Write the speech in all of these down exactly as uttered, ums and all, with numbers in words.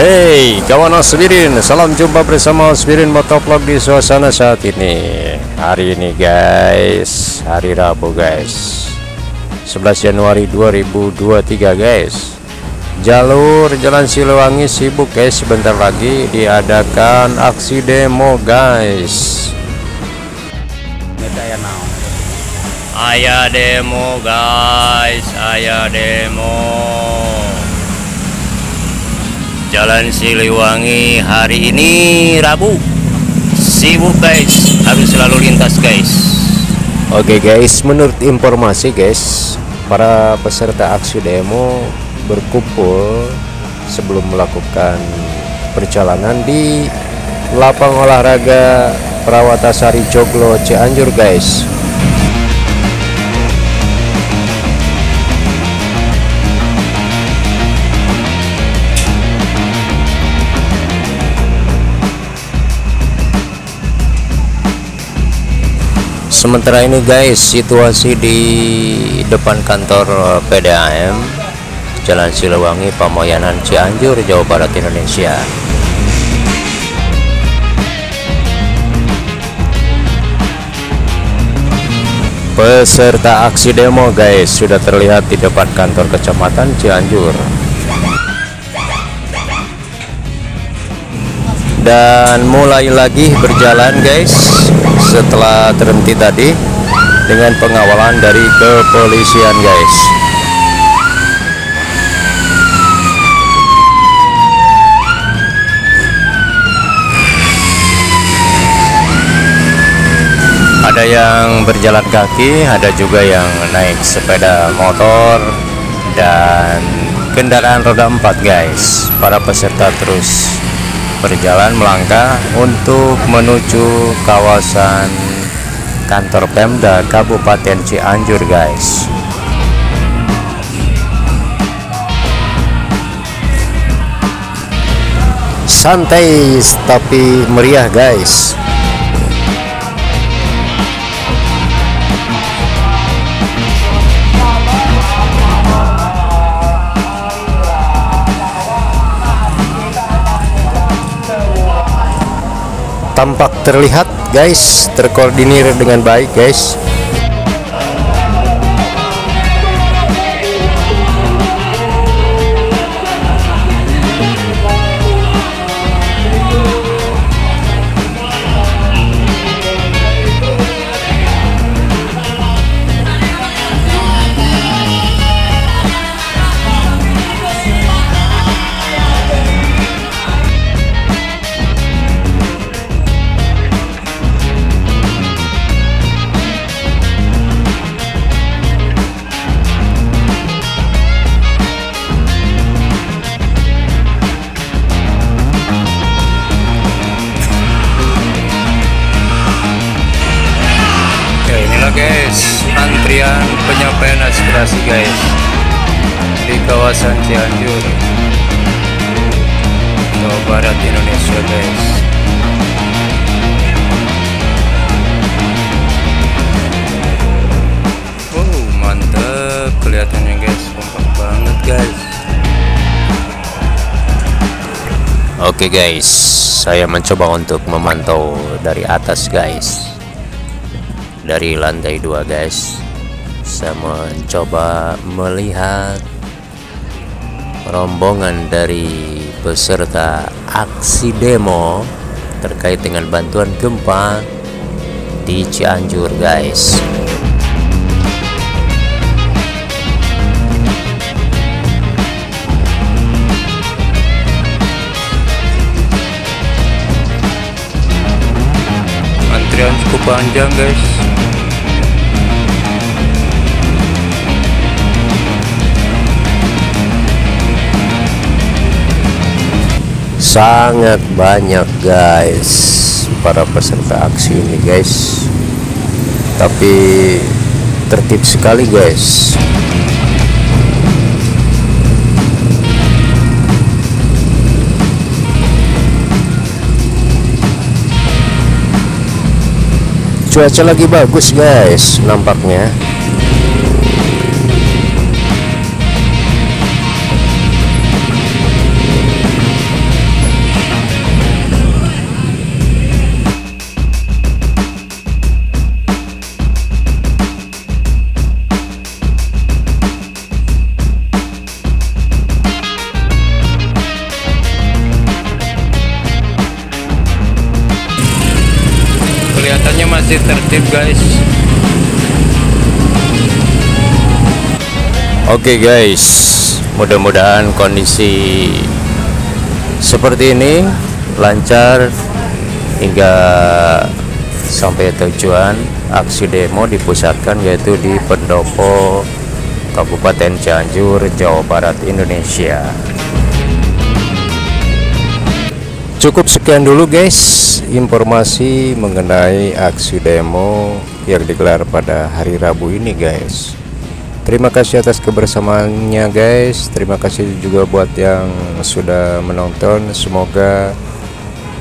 Hey kawan Osbirin, salam jumpa bersama Osbirin Motovlog di suasana saat ini. Hari ini guys, hari Rabu guys, sebelas Januari dua ribu dua puluh tiga guys. Jalur Jalan Siliwangi sibuk guys, sebentar lagi diadakan aksi demo guys. Ayah demo guys, ayah demo. Jalan Siliwangi hari ini Rabu sibuk guys, harus selalu lintas guys. Oke guys, menurut informasi guys, para peserta aksi demo berkumpul sebelum melakukan perjalanan di lapang olahraga Perawatasari Joglo Cianjur guys. Sementara ini guys, situasi di depan kantor P D A M Jalan Siliwangi Pemoyanan Cianjur, Jawa Barat, Indonesia. Peserta aksi demo guys sudah terlihat di depan kantor Kecamatan Cianjur. Dan mulai lagi berjalan guys setelah terhenti tadi dengan pengawalan dari kepolisian guys. Ada yang berjalan kaki, ada juga yang naik sepeda motor dan kendaraan roda empat guys. Para peserta terus berjalan melangkah untuk menuju kawasan kantor Pemda Kabupaten Cianjur guys. Santai tapi meriah guys. Tampak terlihat guys, terkoordinir dengan baik guys. Antrian penyampaian aspirasi guys di kawasan Cianjur, Jawa Barat, Indonesia guys. Wow, mantep kelihatannya guys, kompak banget guys. Oke guys, saya mencoba untuk memantau dari atas guys, dari lantai dua guys. Saya mencoba melihat rombongan dari peserta aksi demo terkait dengan bantuan gempa di Cianjur guys. Antrian cukup panjang guys. Sangat banyak guys para peserta aksi ini guys, tapi tertib sekali guys. Cuaca lagi bagus guys nampaknya. jalannya masih tertib, guys. Oke, okay, guys, mudah-mudahan kondisi seperti ini lancar hingga sampai tujuan. Aksi demo dipusatkan yaitu di Pendopo, Kabupaten Cianjur, Jawa Barat, Indonesia. Cukup sekian dulu, guys, informasi mengenai aksi demo yang digelar pada hari Rabu ini, guys. Terima kasih atas kebersamaannya, guys. Terima kasih juga buat yang sudah menonton. Semoga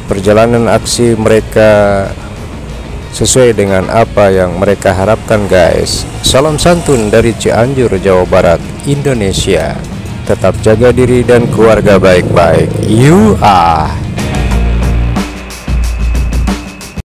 perjalanan aksi mereka sesuai dengan apa yang mereka harapkan, guys. Salam santun dari Cianjur, Jawa Barat, Indonesia. Tetap jaga diri dan keluarga baik-baik. You are